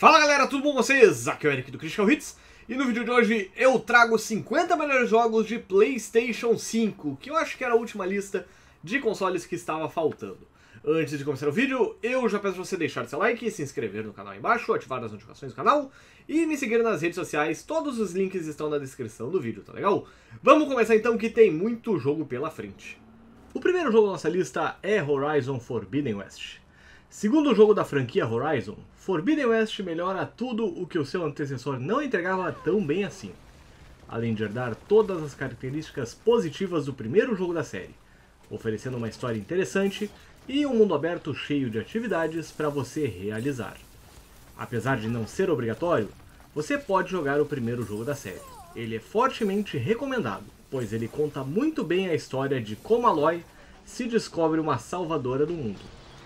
Fala galera, tudo bom com vocês? Aqui é o Eric do Critical Hits e no vídeo de hoje eu trago 50 melhores jogos de PlayStation 5, que eu acho que era a última lista de consoles que estava faltando. Antes de começar o vídeo, eu já peço pra você deixar seu like, se inscrever no canal aí embaixo, ativar as notificações do canal e me seguir nas redes sociais, todos os links estão na descrição do vídeo, tá legal? Vamos começar então que tem muito jogo pela frente. O primeiro jogo da nossa lista é Horizon Forbidden West. Segundo jogo da franquia Horizon, Forbidden West melhora tudo o que o seu antecessor não entregava tão bem assim. Além de herdar todas as características positivas do primeiro jogo da série, oferecendo uma história interessante e um mundo aberto cheio de atividades para você realizar. Apesar de não ser obrigatório, você pode jogar o primeiro jogo da série. Ele é fortemente recomendado, pois ele conta muito bem a história de como Aloy se descobre uma salvadora do mundo.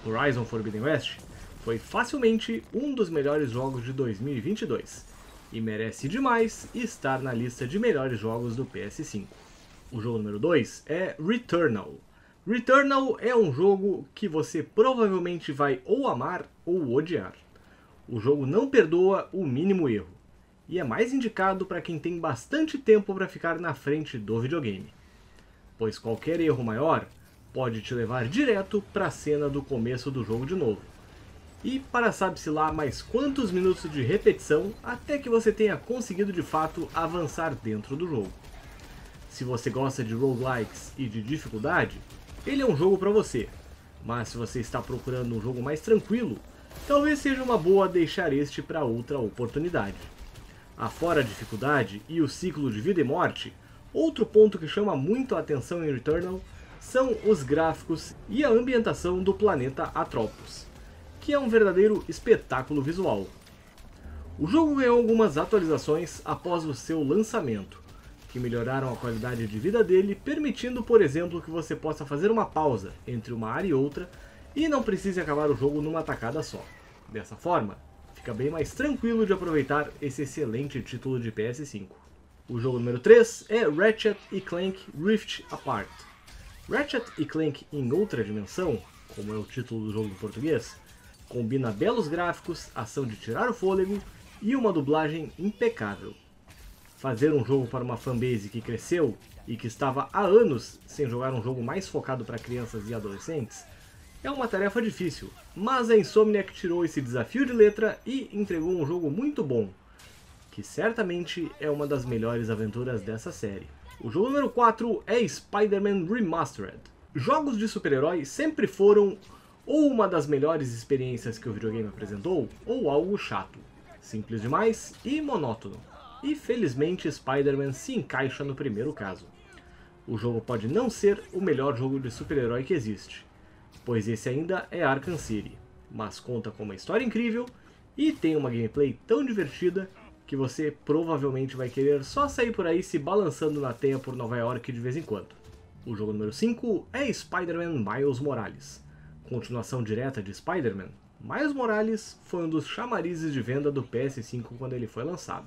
Horizon Forbidden West foi facilmente um dos melhores jogos de 2022 e merece demais estar na lista de melhores jogos do PS5. O jogo número 2 é Returnal. Returnal é um jogo que você provavelmente vai ou amar ou odiar. O jogo não perdoa o mínimo erro e é mais indicado para quem tem bastante tempo para ficar na frente do videogame, pois qualquer erro maior pode te levar direto para a cena do começo do jogo de novo, e para sabe-se lá mais quantos minutos de repetição até que você tenha conseguido de fato avançar dentro do jogo. Se você gosta de roguelikes e de dificuldade, ele é um jogo para você, mas se você está procurando um jogo mais tranquilo, talvez seja uma boa deixar este para outra oportunidade. Afora a dificuldade e o ciclo de vida e morte, outro ponto que chama muito a atenção em Returnal são os gráficos e a ambientação do planeta Atropos, que é um verdadeiro espetáculo visual. O jogo ganhou algumas atualizações após o seu lançamento, que melhoraram a qualidade de vida dele, permitindo, por exemplo, que você possa fazer uma pausa entre uma área e outra e não precise acabar o jogo numa tacada só. Dessa forma, fica bem mais tranquilo de aproveitar esse excelente título de PS5. O jogo número 3 é Ratchet & Clank Rift Apart. Ratchet & Clank em outra dimensão, como é o título do jogo em português, combina belos gráficos, ação de tirar o fôlego e uma dublagem impecável. Fazer um jogo para uma fanbase que cresceu e que estava há anos sem jogar um jogo mais focado para crianças e adolescentes é uma tarefa difícil, mas a Insomniac tirou esse desafio de letra e entregou um jogo muito bom, que certamente é uma das melhores aventuras dessa série. O jogo número 4 é Spider-Man Remastered. Jogos de super-herói sempre foram ou uma das melhores experiências que o videogame apresentou, ou algo chato, simples demais e monótono. E felizmente Spider-Man se encaixa no primeiro caso. O jogo pode não ser o melhor jogo de super-herói que existe, pois esse ainda é Arkham City, mas conta com uma história incrível e tem uma gameplay tão divertida que você provavelmente vai querer só sair por aí se balançando na teia por Nova York de vez em quando. O jogo número 5 é Spider-Man Miles Morales. Continuação direta de Spider-Man, Miles Morales foi um dos chamarizes de venda do PS5 quando ele foi lançado,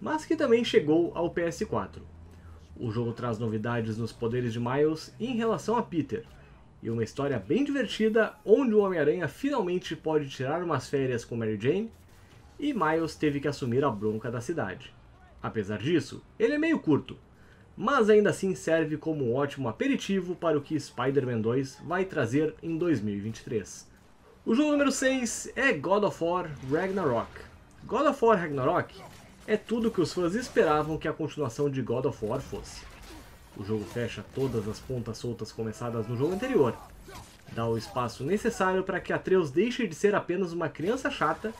mas que também chegou ao PS4. O jogo traz novidades nos poderes de Miles em relação a Peter, e uma história bem divertida onde o Homem-Aranha finalmente pode tirar umas férias com Mary Jane, e Miles teve que assumir a bronca da cidade. Apesar disso, ele é meio curto, mas ainda assim serve como um ótimo aperitivo para o que Spider-Man 2 vai trazer em 2023. O jogo número 6 é God of War Ragnarok. God of War Ragnarok é tudo que os fãs esperavam que a continuação de God of War fosse. O jogo fecha todas as pontas soltas começadas no jogo anterior, dá o espaço necessário para que Atreus deixe de ser apenas uma criança chata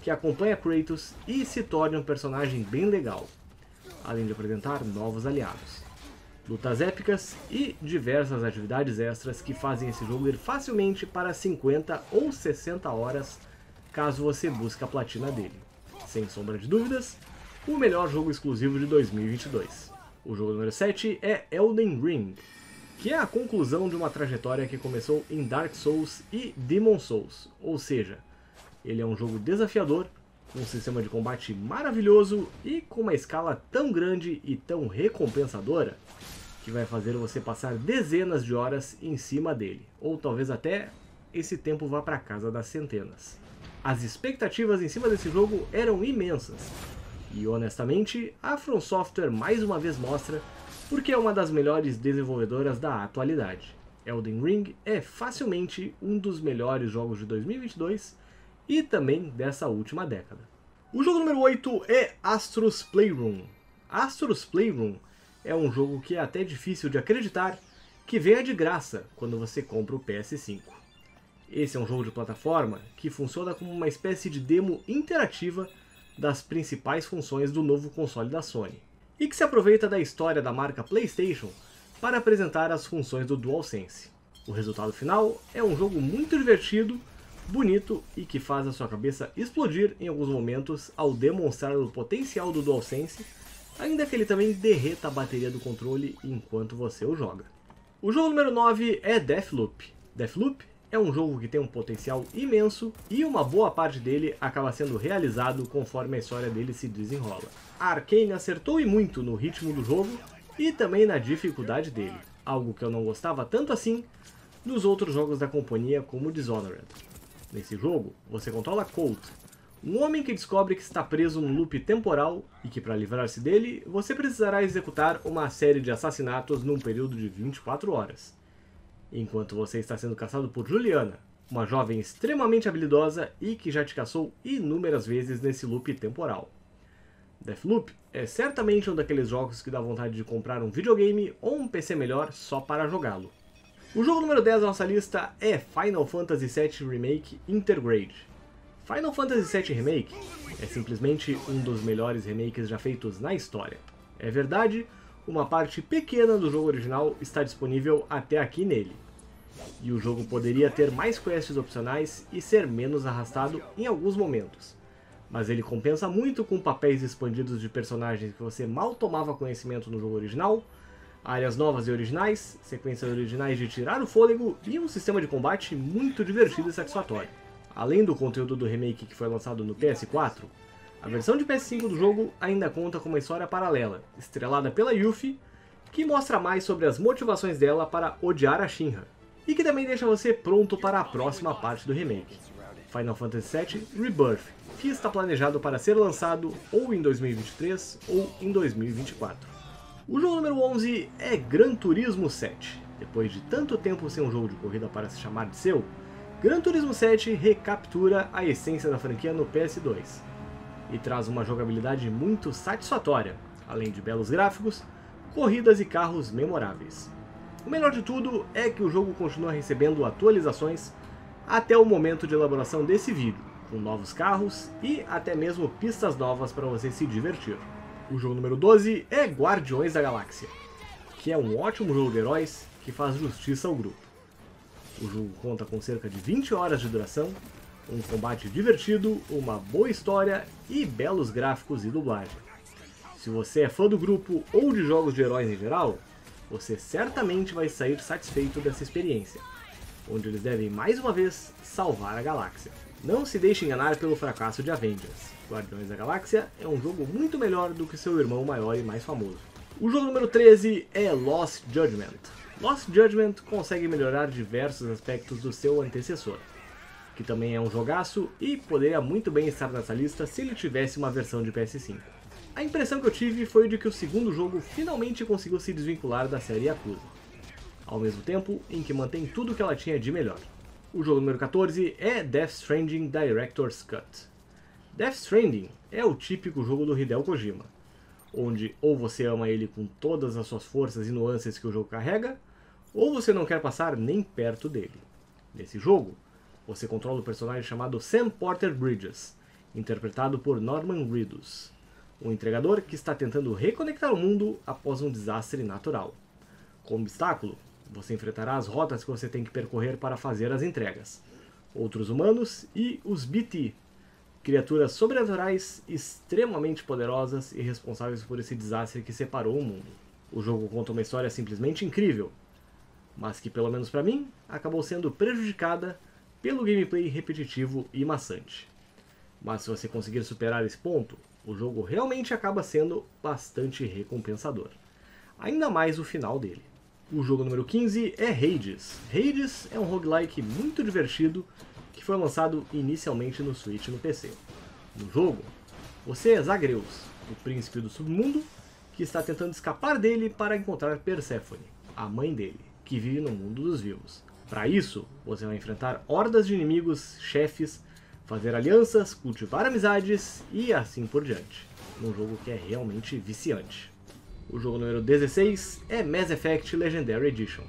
que acompanha Kratos e se torna um personagem bem legal, além de apresentar novos aliados, lutas épicas e diversas atividades extras que fazem esse jogo ir facilmente para 50 ou 60 horas caso você busque a platina dele. Sem sombra de dúvidas, o melhor jogo exclusivo de 2022. O jogo número 7 é Elden Ring, que é a conclusão de uma trajetória que começou em Dark Souls e Demon's Souls, ou seja, ele é um jogo desafiador, com um sistema de combate maravilhoso e com uma escala tão grande e tão recompensadora que vai fazer você passar dezenas de horas em cima dele, ou talvez até esse tempo vá para casa das centenas. As expectativas em cima desse jogo eram imensas. E honestamente, a FromSoftware mais uma vez mostra porque é uma das melhores desenvolvedoras da atualidade. Elden Ring é facilmente um dos melhores jogos de 2022 e também dessa última década. O jogo número 8 é Astro's Playroom. Astro's Playroom é um jogo que é até difícil de acreditar que venha de graça quando você compra o PS5. Esse é um jogo de plataforma que funciona como uma espécie de demo interativa das principais funções do novo console da Sony, e que se aproveita da história da marca PlayStation para apresentar as funções do DualSense. O resultado final é um jogo muito divertido, bonito e que faz a sua cabeça explodir em alguns momentos ao demonstrar o potencial do DualSense, ainda que ele também derreta a bateria do controle enquanto você o joga. O jogo número 9 é Deathloop. Deathloop é um jogo que tem um potencial imenso e uma boa parte dele acaba sendo realizado conforme a história dele se desenrola. A Arkane acertou e muito no ritmo do jogo e também na dificuldade dele, algo que eu não gostava tanto assim nos outros jogos da companhia como Dishonored. Nesse jogo, você controla Colt, um homem que descobre que está preso num loop temporal e que para livrar-se dele, você precisará executar uma série de assassinatos num período de 24 horas. Enquanto você está sendo caçado por Juliana, uma jovem extremamente habilidosa e que já te caçou inúmeras vezes nesse loop temporal. Deathloop é certamente um daqueles jogos que dá vontade de comprar um videogame ou um PC melhor só para jogá-lo. O jogo número 10 da nossa lista é Final Fantasy VII Remake Intergrade. Final Fantasy VII Remake é simplesmente um dos melhores remakes já feitos na história. É verdade, uma parte pequena do jogo original está disponível até aqui nele. E o jogo poderia ter mais quests opcionais e ser menos arrastado em alguns momentos. Mas ele compensa muito com papéis expandidos de personagens que você mal tomava conhecimento no jogo original, áreas novas e originais, sequências originais de tirar o fôlego e um sistema de combate muito divertido e satisfatório. Além do conteúdo do remake que foi lançado no PS4, a versão de PS5 do jogo ainda conta com uma história paralela, estrelada pela Yuffie, que mostra mais sobre as motivações dela para odiar a Shinra, e que também deixa você pronto para a próxima parte do remake, Final Fantasy VII Rebirth, que está planejado para ser lançado ou em 2023 ou em 2024. O jogo número 11 é Gran Turismo 7. Depois de tanto tempo sem um jogo de corrida para se chamar de seu, Gran Turismo 7 recaptura a essência da franquia no PS2. E traz uma jogabilidade muito satisfatória, além de belos gráficos, corridas e carros memoráveis. O melhor de tudo é que o jogo continua recebendo atualizações até o momento de elaboração desse vídeo, com novos carros e até mesmo pistas novas para você se divertir. O jogo número 12 é Guardiões da Galáxia, que é um ótimo jogo de heróis que faz justiça ao grupo. O jogo conta com cerca de 20 horas de duração, um combate divertido, uma boa história e belos gráficos e dublagem. Se você é fã do grupo ou de jogos de heróis em geral, você certamente vai sair satisfeito dessa experiência, onde eles devem mais uma vez salvar a galáxia. Não se deixe enganar pelo fracasso de Avengers. Guardiões da Galáxia é um jogo muito melhor do que seu irmão maior e mais famoso. O jogo número 13 é Lost Judgment. Lost Judgment consegue melhorar diversos aspectos do seu antecessor, que também é um jogaço e poderia muito bem estar nessa lista se ele tivesse uma versão de PS5. A impressão que eu tive foi de que o segundo jogo finalmente conseguiu se desvincular da série Yakuza, ao mesmo tempo em que mantém tudo o que ela tinha de melhor. O jogo número 14 é Death Stranding Director's Cut. Death Stranding é o típico jogo do Hideo Kojima, onde ou você ama ele com todas as suas forças e nuances que o jogo carrega, ou você não quer passar nem perto dele. Nesse jogo, você controla o personagem chamado Sam Porter Bridges, interpretado por Norman Reedus, um entregador que está tentando reconectar o mundo após um desastre natural. Como obstáculo, você enfrentará as rotas que você tem que percorrer para fazer as entregas, outros humanos e os BT, criaturas sobrenaturais extremamente poderosas e responsáveis por esse desastre que separou o mundo. O jogo conta uma história simplesmente incrível, mas que, pelo menos para mim, acabou sendo prejudicada pelo gameplay repetitivo e maçante. Mas se você conseguir superar esse ponto, o jogo realmente acaba sendo bastante recompensador. Ainda mais o final dele. O jogo número 15 é Hades. Hades é um roguelike muito divertido que foi lançado inicialmente no Switch e no PC. No jogo, você é Zagreus, o príncipe do submundo, que está tentando escapar dele para encontrar Perséfone, a mãe dele, que vive no mundo dos vivos. Para isso, você vai enfrentar hordas de inimigos, chefes, fazer alianças, cultivar amizades e assim por diante. Um jogo que é realmente viciante. O jogo número 16 é Mass Effect Legendary Edition.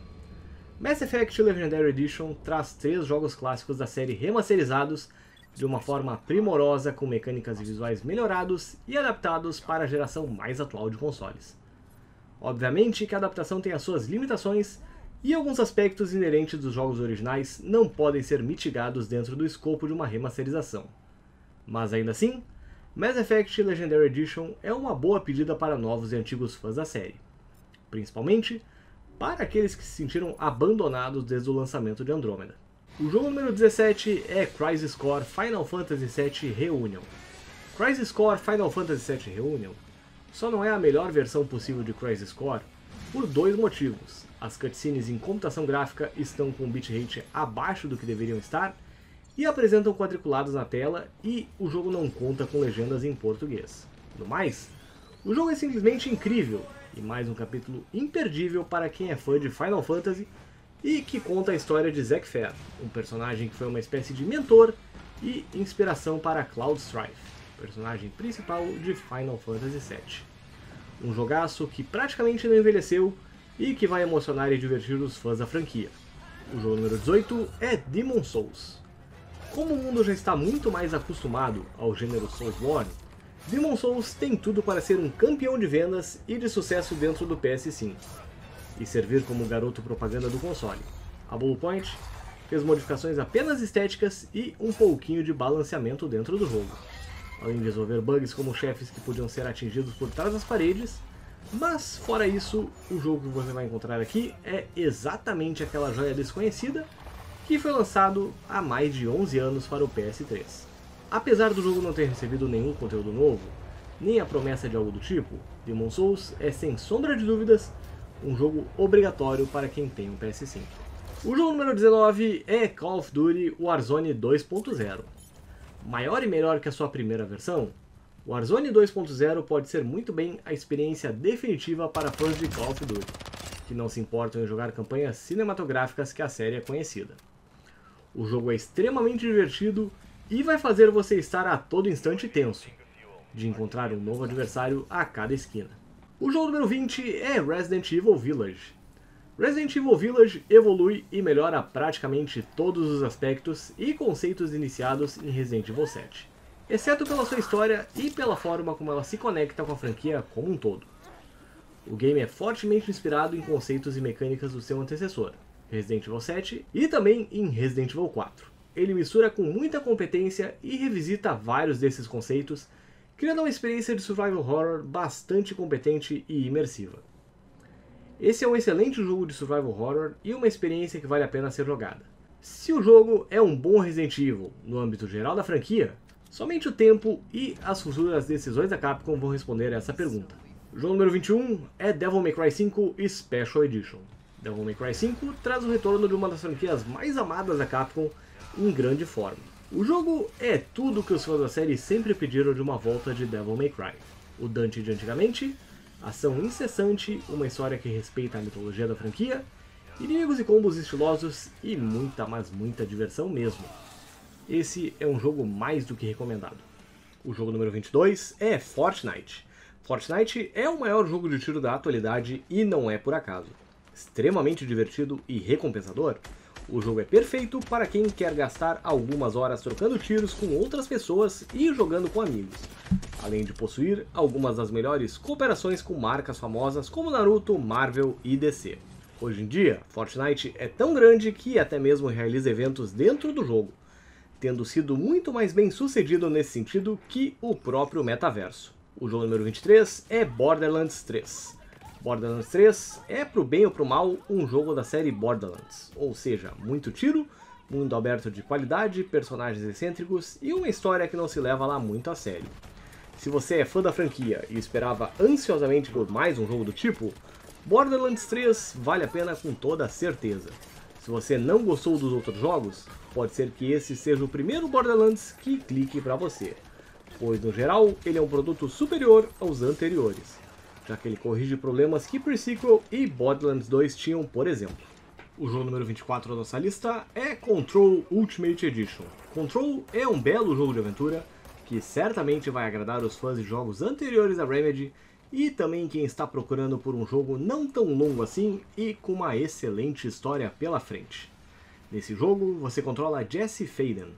Mass Effect Legendary Edition traz 3 jogos clássicos da série remasterizados de uma forma primorosa, com mecânicas e visuais melhorados e adaptados para a geração mais atual de consoles. Obviamente que a adaptação tem as suas limitações e alguns aspectos inerentes dos jogos originais não podem ser mitigados dentro do escopo de uma remasterização. Mas ainda assim, Mass Effect Legendary Edition é uma boa pedida para novos e antigos fãs da série, principalmente para aqueles que se sentiram abandonados desde o lançamento de Andromeda. O jogo número 17 é Crisis Core Final Fantasy VII Reunion. Crisis Core Final Fantasy VII Reunion só não é a melhor versão possível de Crisis Core por 2 motivos. As cutscenes em computação gráfica estão com bitrate abaixo do que deveriam estar e apresentam quadriculados na tela, e o jogo não conta com legendas em português. No mais, o jogo é simplesmente incrível e mais um capítulo imperdível para quem é fã de Final Fantasy e que conta a história de Zack Fair, um personagem que foi uma espécie de mentor e inspiração para Cloud Strife, personagem principal de Final Fantasy VII. Um jogaço que praticamente não envelheceu e que vai emocionar e divertir os fãs da franquia. O jogo número 18 é Demon's Souls. Como o mundo já está muito mais acostumado ao gênero Soulsborne, Demon's Souls tem tudo para ser um campeão de vendas e de sucesso dentro do PS5, e servir como garoto propaganda do console. A Blue Point fez modificações apenas estéticas e um pouquinho de balanceamento dentro do jogo, além de resolver bugs como chefes que podiam ser atingidos por trás das paredes. Mas fora isso, o jogo que você vai encontrar aqui é exatamente aquela joia desconhecida que foi lançado há mais de 11 anos para o PS3. Apesar do jogo não ter recebido nenhum conteúdo novo, nem a promessa de algo do tipo, Demon's Souls é sem sombra de dúvidas um jogo obrigatório para quem tem um PS5. O jogo número 19 é Call of Duty Warzone 2.0. Maior e melhor que a sua primeira versão, Warzone 2.0 pode ser muito bem a experiência definitiva para fãs de Call of Duty, que não se importam em jogar campanhas cinematográficas que a série é conhecida. O jogo é extremamente divertido e vai fazer você estar a todo instante tenso, de encontrar um novo adversário a cada esquina. O jogo número 20 é Resident Evil Village. Resident Evil Village evolui e melhora praticamente todos os aspectos e conceitos iniciados em Resident Evil 7. Exceto pela sua história e pela forma como ela se conecta com a franquia como um todo. O game é fortemente inspirado em conceitos e mecânicas do seu antecessor, Resident Evil 7, e também em Resident Evil 4. Ele mistura com muita competência e revisita vários desses conceitos, criando uma experiência de survival horror bastante competente e imersiva. Esse é um excelente jogo de survival horror e uma experiência que vale a pena ser jogada. Se o jogo é um bom Resident Evil no âmbito geral da franquia, somente o tempo e as futuras decisões da Capcom vão responder a essa pergunta. O jogo número 21 é Devil May Cry 5 Special Edition. Devil May Cry 5 traz o retorno de uma das franquias mais amadas da Capcom em grande forma. O jogo é tudo o que os fãs da série sempre pediram de uma volta de Devil May Cry. O Dante de antigamente, ação incessante, uma história que respeita a mitologia da franquia, inimigos e combos estilosos e muita, mas muita diversão mesmo. Esse é um jogo mais do que recomendado. O jogo número 22 é Fortnite. Fortnite é o maior jogo de tiro da atualidade e não é por acaso. Extremamente divertido e recompensador, o jogo é perfeito para quem quer gastar algumas horas trocando tiros com outras pessoas e jogando com amigos, além de possuir algumas das melhores cooperações com marcas famosas como Naruto, Marvel e DC. Hoje em dia, Fortnite é tão grande que até mesmo realiza eventos dentro do jogo, tendo sido muito mais bem sucedido nesse sentido que o próprio metaverso. O jogo número 23 é Borderlands 3. Borderlands 3 é, pro bem ou pro mal, um jogo da série Borderlands, ou seja, muito tiro, mundo aberto de qualidade, personagens excêntricos e uma história que não se leva lá muito a sério. Se você é fã da franquia e esperava ansiosamente por mais um jogo do tipo, Borderlands 3 vale a pena com toda certeza. Se você não gostou dos outros jogos, pode ser que esse seja o primeiro Borderlands que clique para você, pois no geral ele é um produto superior aos anteriores, já que ele corrige problemas que Pre-Sequel e Borderlands 2 tinham, por exemplo. O jogo número 24 da nossa lista é Control Ultimate Edition. Control é um belo jogo de aventura que certamente vai agradar os fãs de jogos anteriores da Remedy e também quem está procurando por um jogo não tão longo assim e com uma excelente história pela frente. Nesse jogo você controla Jessie Faden,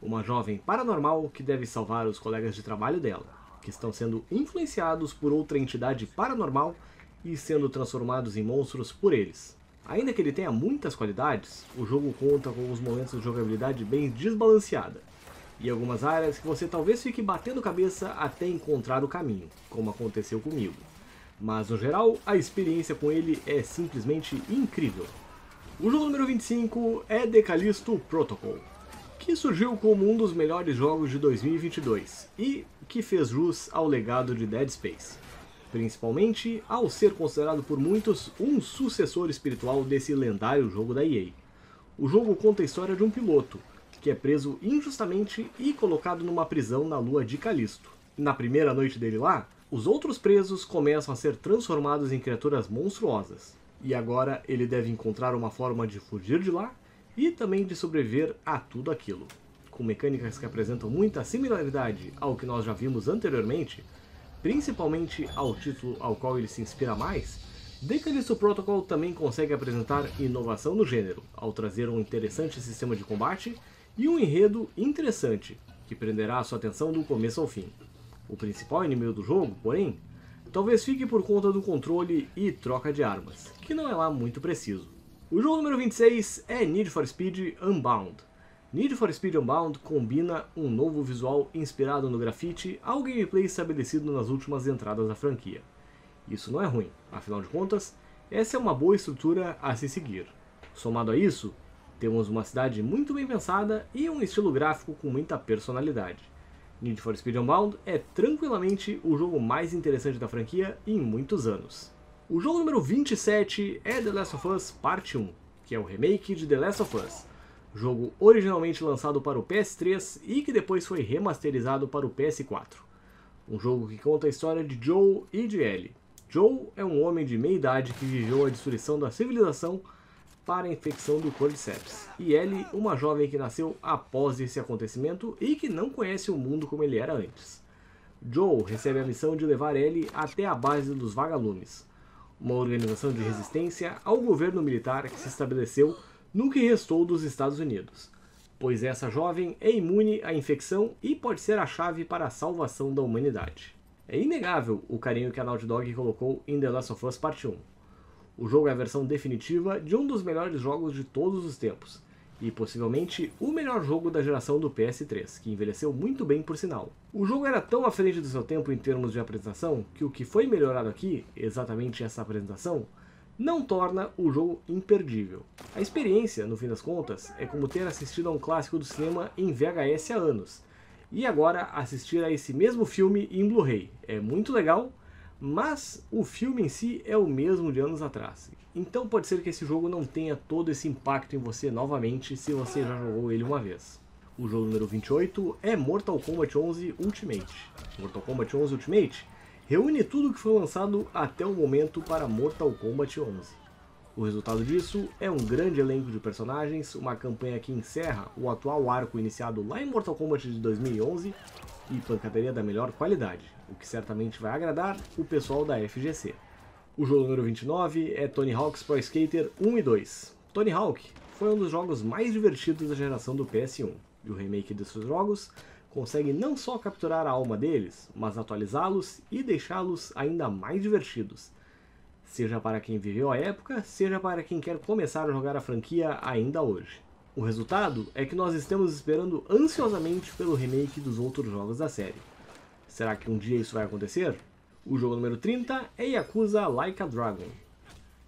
uma jovem paranormal que deve salvar os colegas de trabalho dela, que estão sendo influenciados por outra entidade paranormal e sendo transformados em monstros por eles. Ainda que ele tenha muitas qualidades, o jogo conta com alguns momentos de jogabilidade bem desbalanceada, e algumas áreas que você talvez fique batendo cabeça até encontrar o caminho, como aconteceu comigo. Mas no geral, a experiência com ele é simplesmente incrível. O jogo número 25 é The Callisto Protocol, que surgiu como um dos melhores jogos de 2022 e que fez jus ao legado de Dead Space, principalmente ao ser considerado por muitos um sucessor espiritual desse lendário jogo da EA. O jogo conta a história de um piloto que é preso injustamente e colocado numa prisão na lua de Callisto. Na primeira noite dele lá, os outros presos começam a ser transformados em criaturas monstruosas, e agora ele deve encontrar uma forma de fugir de lá e também de sobreviver a tudo aquilo. Com mecânicas que apresentam muita similaridade ao que nós já vimos anteriormente, principalmente ao título ao qual ele se inspira mais, The Callisto Protocol também consegue apresentar inovação no gênero, ao trazer um interessante sistema de combate e um enredo interessante, que prenderá a sua atenção do começo ao fim. O principal inimigo do jogo, porém, talvez fique por conta do controle e troca de armas, que não é lá muito preciso. O jogo número 26 é Need for Speed Unbound. Need for Speed Unbound combina um novo visual inspirado no grafite ao gameplay estabelecido nas últimas entradas da franquia. Isso não é ruim, afinal de contas, essa é uma boa estrutura a se seguir. Somado a isso, temos uma cidade muito bem pensada e um estilo gráfico com muita personalidade. Need for Speed Unbound é tranquilamente o jogo mais interessante da franquia em muitos anos. O jogo número 27 é The Last of Us Parte 1, que é o remake de The Last of Us, jogo originalmente lançado para o PS3 e que depois foi remasterizado para o PS4. Um jogo que conta a história de Joel e de Ellie. Joel é um homem de meia idade que viveu a destruição da civilização para a infecção do Cordyceps, e Ellie, uma jovem que nasceu após esse acontecimento e que não conhece o mundo como ele era antes. Joel recebe a missão de levar Ellie até a base dos Vagalumes, uma organização de resistência ao governo militar que se estabeleceu no que restou dos Estados Unidos, pois essa jovem é imune à infecção e pode ser a chave para a salvação da humanidade. É inegável o carinho que a Naughty Dog colocou em The Last of Us Part 1. O jogo é a versão definitiva de um dos melhores jogos de todos os tempos, e possivelmente o melhor jogo da geração do PS3, que envelheceu muito bem por sinal. O jogo era tão à frente do seu tempo em termos de apresentação, que o que foi melhorado aqui, exatamente essa apresentação, não torna o jogo imperdível. A experiência, no fim das contas, é como ter assistido a um clássico do cinema em VHS há anos, e agora assistir a esse mesmo filme em Blu-ray. É muito legal, mas o filme em si é o mesmo de anos atrás, então pode ser que esse jogo não tenha todo esse impacto em você novamente se você já jogou ele uma vez. O jogo número 28 é Mortal Kombat 11 Ultimate. Mortal Kombat 11 Ultimate reúne tudo o que foi lançado até o momento para Mortal Kombat 11. O resultado disso é um grande elenco de personagens, uma campanha que encerra o atual arco iniciado lá em Mortal Kombat de 2011, e pancadaria da melhor qualidade, o que certamente vai agradar o pessoal da FGC. O jogo número 29 é Tony Hawk's Pro Skater 1 e 2. Tony Hawk foi um dos jogos mais divertidos da geração do PS1, e o remake desses jogos consegue não só capturar a alma deles, mas atualizá-los e deixá-los ainda mais divertidos, seja para quem viveu a época, seja para quem quer começar a jogar a franquia ainda hoje. O resultado é que nós estamos esperando ansiosamente pelo remake dos outros jogos da série. Será que um dia isso vai acontecer? O jogo número 30 é Yakuza Like a Dragon.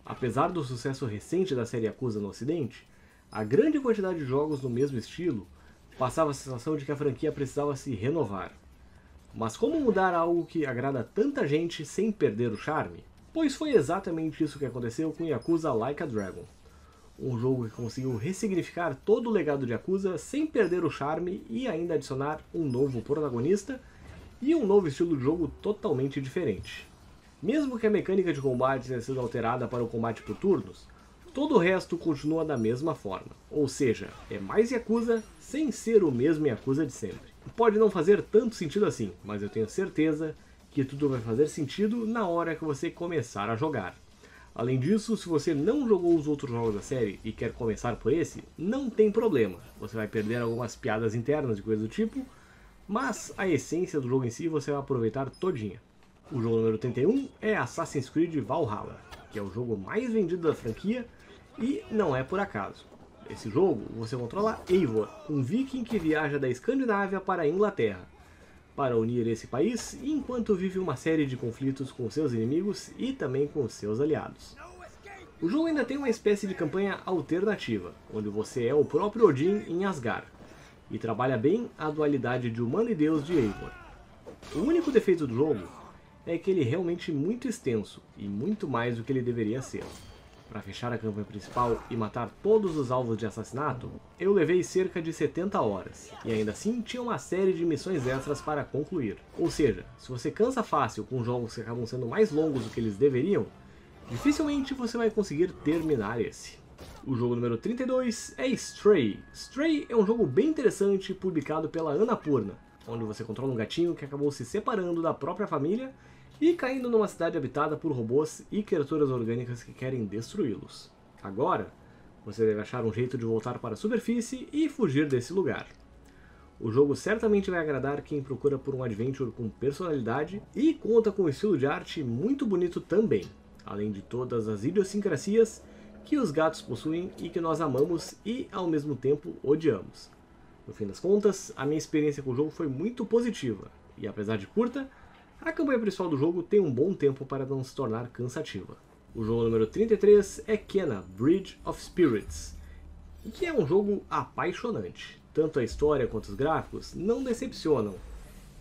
Apesar do sucesso recente da série Yakuza no ocidente, a grande quantidade de jogos no mesmo estilo passava a sensação de que a franquia precisava se renovar. Mas como mudar algo que agrada tanta gente sem perder o charme? Pois foi exatamente isso que aconteceu com Yakuza Like a Dragon. Um jogo que conseguiu ressignificar todo o legado de Yakuza sem perder o charme e ainda adicionar um novo protagonista e um novo estilo de jogo totalmente diferente. Mesmo que a mecânica de combate tenha sido alterada para o combate por turnos, todo o resto continua da mesma forma, ou seja, é mais Yakuza sem ser o mesmo Yakuza de sempre. Pode não fazer tanto sentido assim, mas eu tenho certeza que tudo vai fazer sentido na hora que você começar a jogar. Além disso, se você não jogou os outros jogos da série e quer começar por esse, não tem problema. Você vai perder algumas piadas internas e coisas do tipo, mas a essência do jogo em si você vai aproveitar todinha. O jogo número 31 é Assassin's Creed Valhalla, que é o jogo mais vendido da franquia e não é por acaso. Nesse jogo, você controla Eivor, um viking que viaja da Escandinávia para a Inglaterra, para unir esse país enquanto vive uma série de conflitos com seus inimigos e também com seus aliados. O jogo ainda tem uma espécie de campanha alternativa, onde você é o próprio Odin em Asgard, e trabalha bem a dualidade de humano e deus de Eivor. O único defeito do jogo é que ele é realmente muito extenso, e muito mais do que ele deveria ser. Para fechar a campanha principal e matar todos os alvos de assassinato, eu levei cerca de 70 horas, e ainda assim tinha uma série de missões extras para concluir. Ou seja, se você cansa fácil com jogos que acabam sendo mais longos do que eles deveriam, dificilmente você vai conseguir terminar esse. O jogo número 32 é Stray. Stray é um jogo bem interessante publicado pela Annapurna, onde você controla um gatinho que acabou se separando da própria família e caindo numa cidade habitada por robôs e criaturas orgânicas que querem destruí-los. Agora, você deve achar um jeito de voltar para a superfície e fugir desse lugar. O jogo certamente vai agradar quem procura por um adventure com personalidade e conta com um estilo de arte muito bonito também, além de todas as idiosincrasias que os gatos possuem e que nós amamos e, ao mesmo tempo, odiamos. No fim das contas, a minha experiência com o jogo foi muito positiva, e apesar de curta, a campanha principal do jogo tem um bom tempo para não se tornar cansativa. O jogo número 33 é Kena, Bridge of Spirits, que é um jogo apaixonante. Tanto a história quanto os gráficos não decepcionam,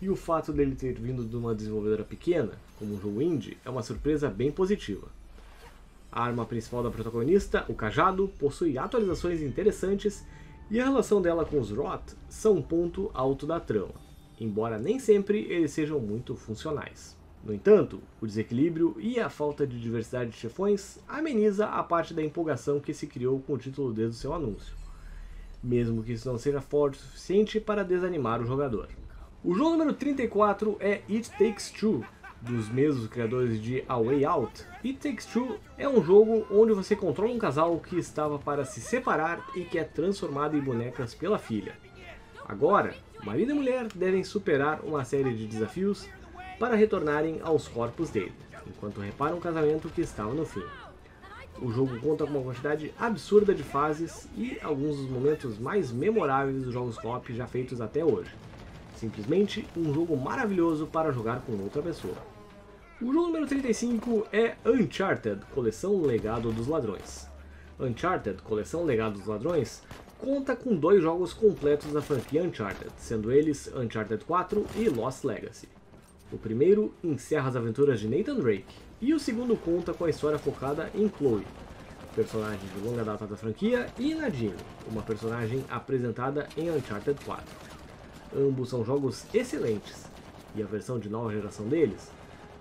e o fato dele ter vindo de uma desenvolvedora pequena, como um jogo indie, é uma surpresa bem positiva. A arma principal da protagonista, o cajado, possui atualizações interessantes e a relação dela com os Rot são um ponto alto da trama, embora nem sempre eles sejam muito funcionais. No entanto, o desequilíbrio e a falta de diversidade de chefões ameniza a parte da empolgação que se criou com o título desde o seu anúncio, mesmo que isso não seja forte o suficiente para desanimar o jogador. O jogo número 34 é It Takes Two, dos mesmos criadores de A Way Out. It Takes Two é um jogo onde você controla um casal que estava para se separar e que é transformado em bonecas pela filha. Agora, marido e mulher devem superar uma série de desafios para retornarem aos corpos dele, enquanto reparam um casamento que estava no fim. O jogo conta com uma quantidade absurda de fases e alguns dos momentos mais memoráveis dos jogos co-op já feitos até hoje. Simplesmente um jogo maravilhoso para jogar com outra pessoa. O jogo número 35 é Uncharted, Coleção Legado dos Ladrões. Uncharted, Coleção Legado dos Ladrões, conta com dois jogos completos da franquia Uncharted, sendo eles Uncharted 4 e Lost Legacy. O primeiro encerra as aventuras de Nathan Drake, e o segundo conta com a história focada em Chloe, personagem de longa data da franquia, e Nadine, uma personagem apresentada em Uncharted 4. Ambos são jogos excelentes, e a versão de nova geração deles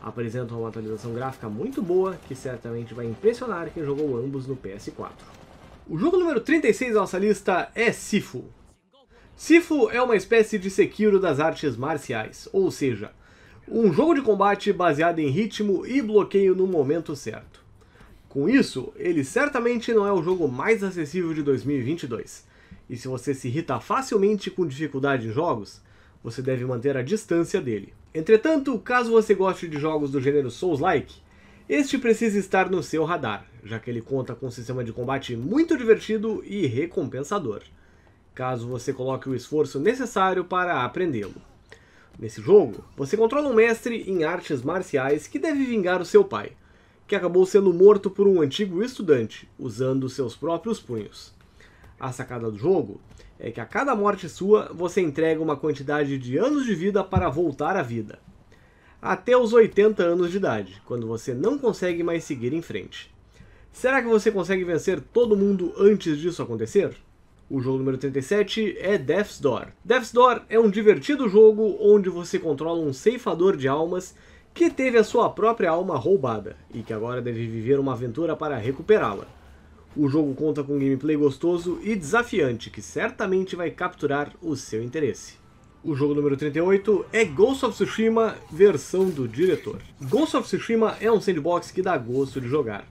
apresenta uma atualização gráfica muito boa que certamente vai impressionar quem jogou ambos no PS4. O jogo número 36 da nossa lista é Sifu. Sifu é uma espécie de Sekiro das artes marciais, ou seja, um jogo de combate baseado em ritmo e bloqueio no momento certo. Com isso, ele certamente não é o jogo mais acessível de 2022, e se você se irrita facilmente com dificuldade em jogos, você deve manter a distância dele. Entretanto, caso você goste de jogos do gênero Souls-like, este precisa estar no seu radar, já que ele conta com um sistema de combate muito divertido e recompensador, caso você coloque o esforço necessário para aprendê-lo. Nesse jogo, você controla um mestre em artes marciais que deve vingar o seu pai, que acabou sendo morto por um antigo estudante, usando seus próprios punhos. A sacada do jogo é que a cada morte sua, você entrega uma quantidade de anos de vida para voltar à vida, até os 80 anos de idade, quando você não consegue mais seguir em frente. Será que você consegue vencer todo mundo antes disso acontecer? O jogo número 37 é Death's Door. Death's Door é um divertido jogo onde você controla um ceifador de almas que teve a sua própria alma roubada e que agora deve viver uma aventura para recuperá-la. O jogo conta com um gameplay gostoso e desafiante que certamente vai capturar o seu interesse. O jogo número 38 é Ghost of Tsushima, versão do diretor. Ghost of Tsushima é um sandbox que dá gosto de jogar.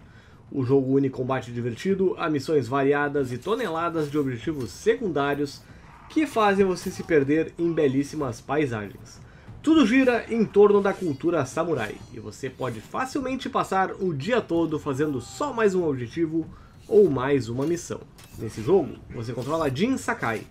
O jogo une combate divertido a missões variadas e toneladas de objetivos secundários que fazem você se perder em belíssimas paisagens. Tudo gira em torno da cultura samurai e você pode facilmente passar o dia todo fazendo só mais um objetivo ou mais uma missão. Nesse jogo, você controla Jin Sakai,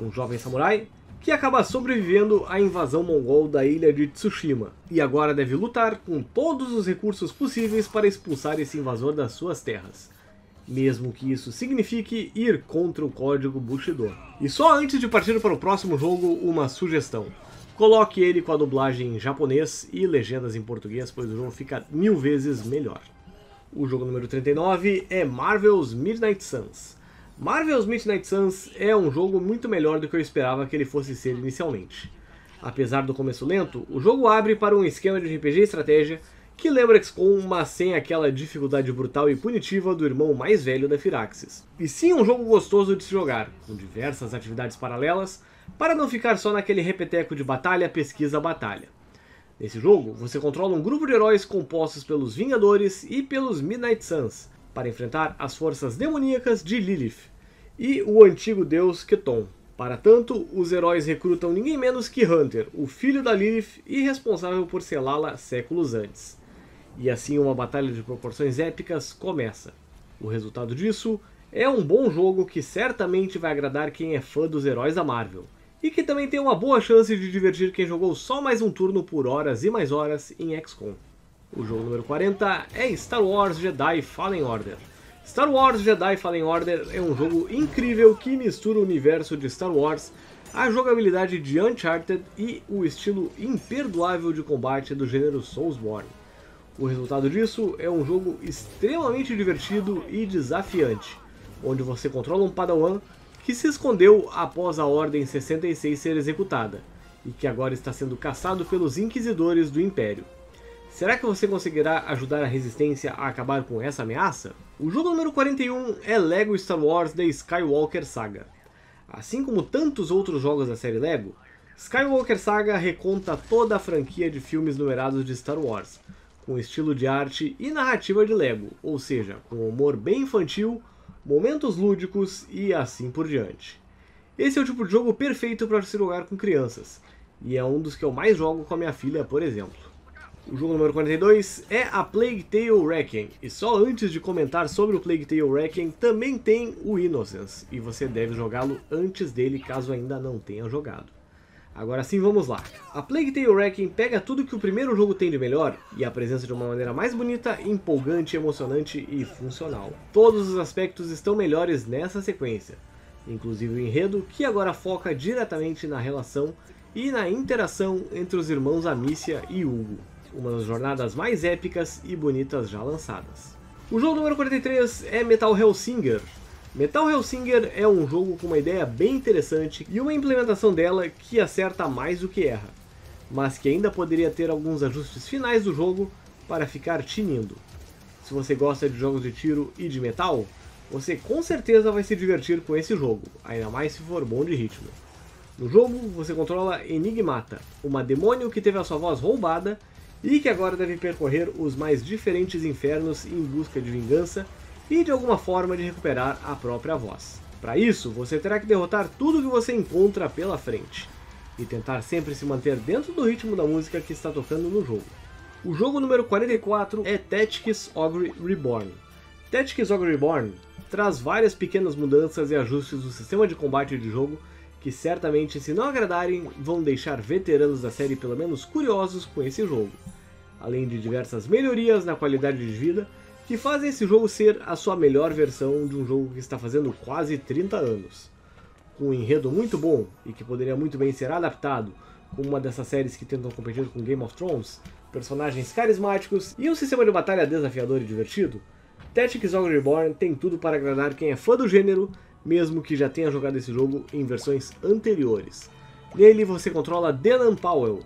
um jovem samurai que acaba sobrevivendo à invasão mongol da ilha de Tsushima, e agora deve lutar com todos os recursos possíveis para expulsar esse invasor das suas terras, mesmo que isso signifique ir contra o código Bushido. E só antes de partir para o próximo jogo, uma sugestão. Coloque ele com a dublagem em japonês e legendas em português, pois o jogo fica 1000 vezes melhor. O jogo número 39 é Marvel's Midnight Suns. Marvel's Midnight Suns é um jogo muito melhor do que eu esperava que ele fosse ser inicialmente. Apesar do começo lento, o jogo abre para um esquema de RPG e estratégia que lembra XCOM, mas sem aquela dificuldade brutal e punitiva do irmão mais velho da Firaxis. E sim, um jogo gostoso de se jogar, com diversas atividades paralelas, para não ficar só naquele repeteco de batalha, pesquisa, batalha. Nesse jogo, você controla um grupo de heróis compostos pelos Vingadores e pelos Midnight Suns, para enfrentar as forças demoníacas de Lilith e o antigo deus Keton. Para tanto, os heróis recrutam ninguém menos que Hunter, o filho da Lilith e responsável por selá-la séculos antes. E assim uma batalha de proporções épicas começa. O resultado disso é um bom jogo que certamente vai agradar quem é fã dos heróis da Marvel, e que também tem uma boa chance de divertir quem jogou só mais um turno por horas e mais horas em XCOM. O jogo número 40 é Star Wars Jedi Fallen Order. Star Wars Jedi Fallen Order é um jogo incrível que mistura o universo de Star Wars, a jogabilidade de Uncharted e o estilo imperdoável de combate do gênero Soulsborne. O resultado disso é um jogo extremamente divertido e desafiante, onde você controla um padawan que se escondeu após a Ordem 66 ser executada, e que agora está sendo caçado pelos Inquisidores do Império. Será que você conseguirá ajudar a Resistência a acabar com essa ameaça? O jogo número 41 é LEGO Star Wars The Skywalker Saga. Assim como tantos outros jogos da série LEGO, Skywalker Saga reconta toda a franquia de filmes numerados de Star Wars, com estilo de arte e narrativa de LEGO, ou seja, com humor bem infantil, momentos lúdicos e assim por diante. Esse é o tipo de jogo perfeito para se jogar com crianças, e é um dos que eu mais jogo com a minha filha, por exemplo. O jogo número 42 é A Plague Tale Requiem, e só antes de comentar sobre o Plague Tale Requiem, também tem o Innocence, e você deve jogá-lo antes dele caso ainda não tenha jogado. Agora sim, vamos lá. A Plague Tale Requiem pega tudo que o primeiro jogo tem de melhor e apresenta de uma maneira mais bonita, empolgante, emocionante e funcional. Todos os aspectos estão melhores nessa sequência, inclusive o enredo, que agora foca diretamente na relação e na interação entre os irmãos Amicia e Hugo. Uma das jornadas mais épicas e bonitas já lançadas. O jogo número 43 é Metal Hellsinger. Metal Hellsinger é um jogo com uma ideia bem interessante e uma implementação dela que acerta mais do que erra, mas que ainda poderia ter alguns ajustes finais do jogo para ficar tinindo. Se você gosta de jogos de tiro e de metal, você com certeza vai se divertir com esse jogo, ainda mais se for bom de ritmo. No jogo, você controla Enigmata, uma demônio que teve a sua voz roubada e que agora deve percorrer os mais diferentes infernos em busca de vingança e de alguma forma de recuperar a própria voz. Para isso, você terá que derrotar tudo que você encontra pela frente, e tentar sempre se manter dentro do ritmo da música que está tocando no jogo. O jogo número 44 é Tactics Ogre Reborn. Tactics Ogre Reborn traz várias pequenas mudanças e ajustes do sistema de combate de jogo, que certamente, se não agradarem, vão deixar veteranos da série pelo menos curiosos com esse jogo, além de diversas melhorias na qualidade de vida, que fazem esse jogo ser a sua melhor versão de um jogo que está fazendo quase 30 anos. Com um enredo muito bom, e que poderia muito bem ser adaptado como uma dessas séries que tentam competir com Game of Thrones, personagens carismáticos e um sistema de batalha desafiador e divertido, Tactics Ogre Reborn tem tudo para agradar quem é fã do gênero, mesmo que já tenha jogado esse jogo em versões anteriores. Nele você controla Denan Powell,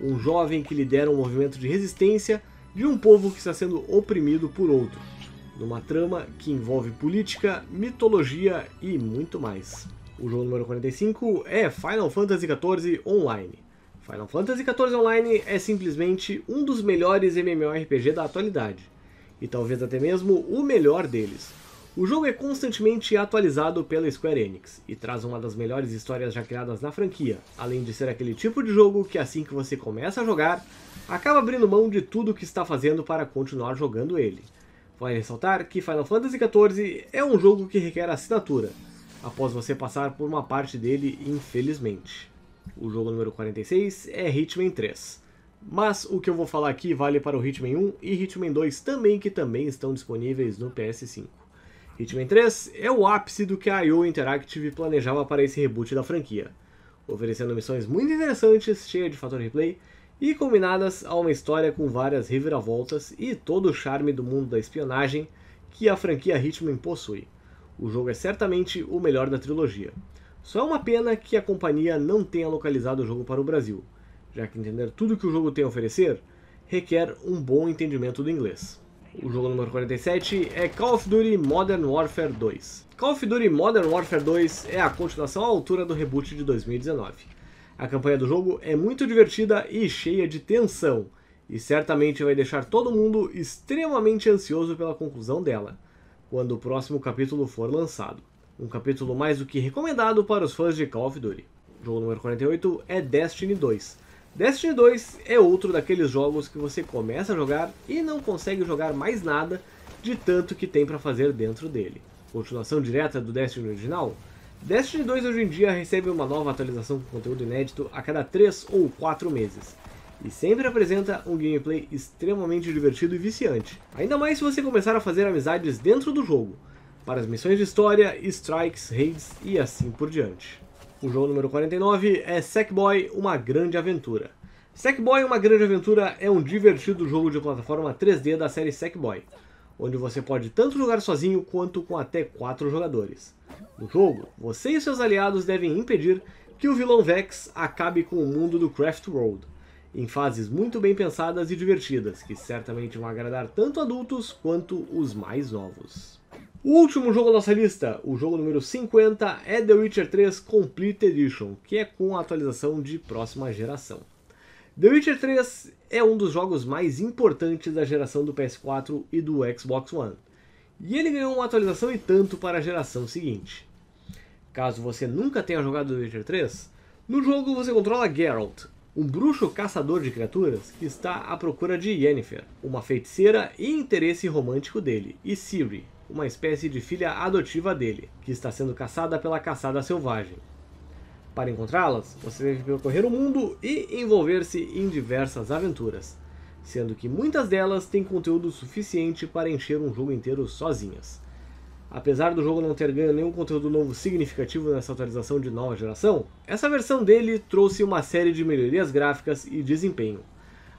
um jovem que lidera um movimento de resistência de um povo que está sendo oprimido por outro, numa trama que envolve política, mitologia e muito mais. O jogo número 45 é Final Fantasy XIV Online. Final Fantasy XIV Online é simplesmente um dos melhores MMORPG da atualidade, e talvez até mesmo o melhor deles. O jogo é constantemente atualizado pela Square Enix, e traz uma das melhores histórias já criadas na franquia, além de ser aquele tipo de jogo que assim que você começa a jogar, acaba abrindo mão de tudo o que está fazendo para continuar jogando ele. Vale ressaltar que Final Fantasy XIV é um jogo que requer assinatura, após você passar por uma parte dele, infelizmente. O jogo número 46 é Hitman 3. Mas o que eu vou falar aqui vale para o Hitman 1 e Hitman 2 também, que também estão disponíveis no PS5. Hitman 3 é o ápice do que a IO Interactive planejava para esse reboot da franquia, oferecendo missões muito interessantes, cheias de fator replay, e combinadas a uma história com várias reviravoltas e todo o charme do mundo da espionagem que a franquia Hitman possui. O jogo é certamente o melhor da trilogia. Só é uma pena que a companhia não tenha localizado o jogo para o Brasil, já que entender tudo que o jogo tem a oferecer requer um bom entendimento do inglês. O jogo número 47 é Call of Duty Modern Warfare 2. Call of Duty Modern Warfare 2 é a continuação à altura do reboot de 2019. A campanha do jogo é muito divertida e cheia de tensão, e certamente vai deixar todo mundo extremamente ansioso pela conclusão dela, quando o próximo capítulo for lançado. Um capítulo mais do que recomendado para os fãs de Call of Duty. O jogo número 48 é Destiny 2. Destiny 2 é outro daqueles jogos que você começa a jogar e não consegue jogar mais nada de tanto que tem para fazer dentro dele. Continuação direta do Destiny original? Destiny 2 hoje em dia recebe uma nova atualização com conteúdo inédito a cada 3 ou 4 meses. E sempre apresenta um gameplay extremamente divertido e viciante. Ainda mais se você começar a fazer amizades dentro do jogo, para as missões de história, strikes, raids e assim por diante. O jogo número 49 é Sackboy: Uma Grande Aventura. Sackboy: Uma Grande Aventura é um divertido jogo de plataforma 3D da série Sackboy, onde você pode tanto jogar sozinho quanto com até 4 jogadores. No jogo, você e seus aliados devem impedir que o vilão Vex acabe com o mundo do Craft World, em fases muito bem pensadas e divertidas, que certamente vão agradar tanto adultos quanto os mais novos. O último jogo da nossa lista, o jogo número 50, é The Witcher 3 Complete Edition, que é com a atualização de próxima geração. The Witcher 3 é um dos jogos mais importantes da geração do PS4 e do Xbox One, e ele ganhou uma atualização e tanto para a geração seguinte. Caso você nunca tenha jogado The Witcher 3, no jogo você controla Geralt, um bruxo caçador de criaturas que está à procura de Yennefer, uma feiticeira e interesse romântico dele, e Ciri, uma espécie de filha adotiva dele, que está sendo caçada pela caçada selvagem. Para encontrá-las, você deve percorrer o mundo e envolver-se em diversas aventuras, sendo que muitas delas têm conteúdo suficiente para encher um jogo inteiro sozinhas. Apesar do jogo não ter ganho nenhum conteúdo novo significativo nessa atualização de nova geração, essa versão dele trouxe uma série de melhorias gráficas e desempenho,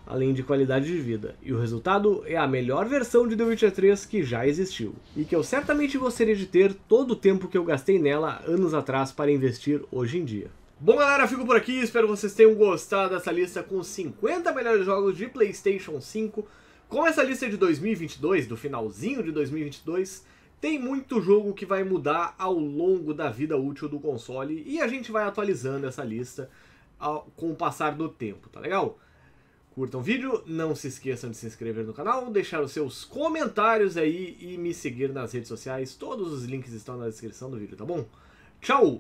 além de qualidade de vida, e o resultado é a melhor versão de The Witcher 3 que já existiu, e que eu certamente gostaria de ter todo o tempo que eu gastei nela anos atrás para investir hoje em dia. Bom galera, fico por aqui, espero que vocês tenham gostado dessa lista com 50 melhores jogos de PlayStation 5. Como essa lista é de 2022, do finalzinho de 2022, tem muito jogo que vai mudar ao longo da vida útil do console, e a gente vai atualizando essa lista com o passar do tempo, tá legal? Curtam o vídeo, não se esqueçam de se inscrever no canal, deixar os seus comentários aí e me seguir nas redes sociais. Todos os links estão na descrição do vídeo, tá bom? Tchau!